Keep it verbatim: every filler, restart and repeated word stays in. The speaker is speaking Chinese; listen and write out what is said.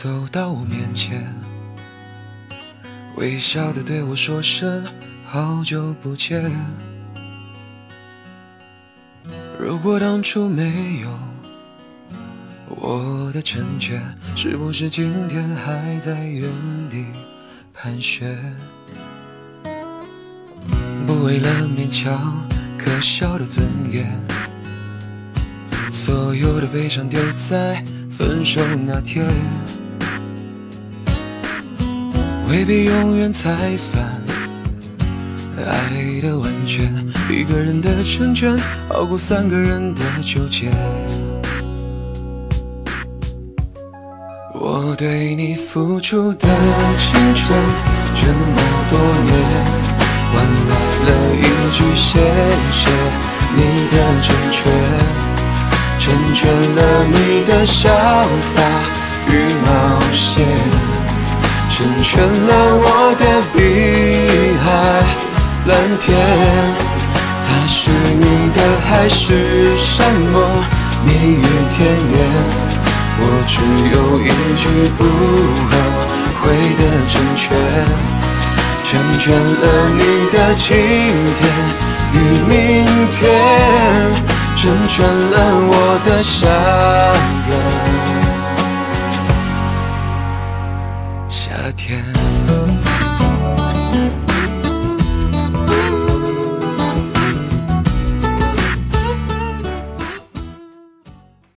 走到我面前，微笑的对我说声好久不见。如果当初没有我的成全，是不是今天还在原地盘旋？不为了勉强可笑的尊严，所有的悲伤丢在分手那天，未必永远才算爱的完全。一个人的成全，好过三个人的纠结。我对你付出的青春这么多年，换来了一句谢谢你的成全，成全了你的潇洒与冒险，成全了我的碧海蓝天。它是你的海，是山盟，蜜语甜言。我只有一句不后悔的成全，成全了你的今天与明天，成全了我的夏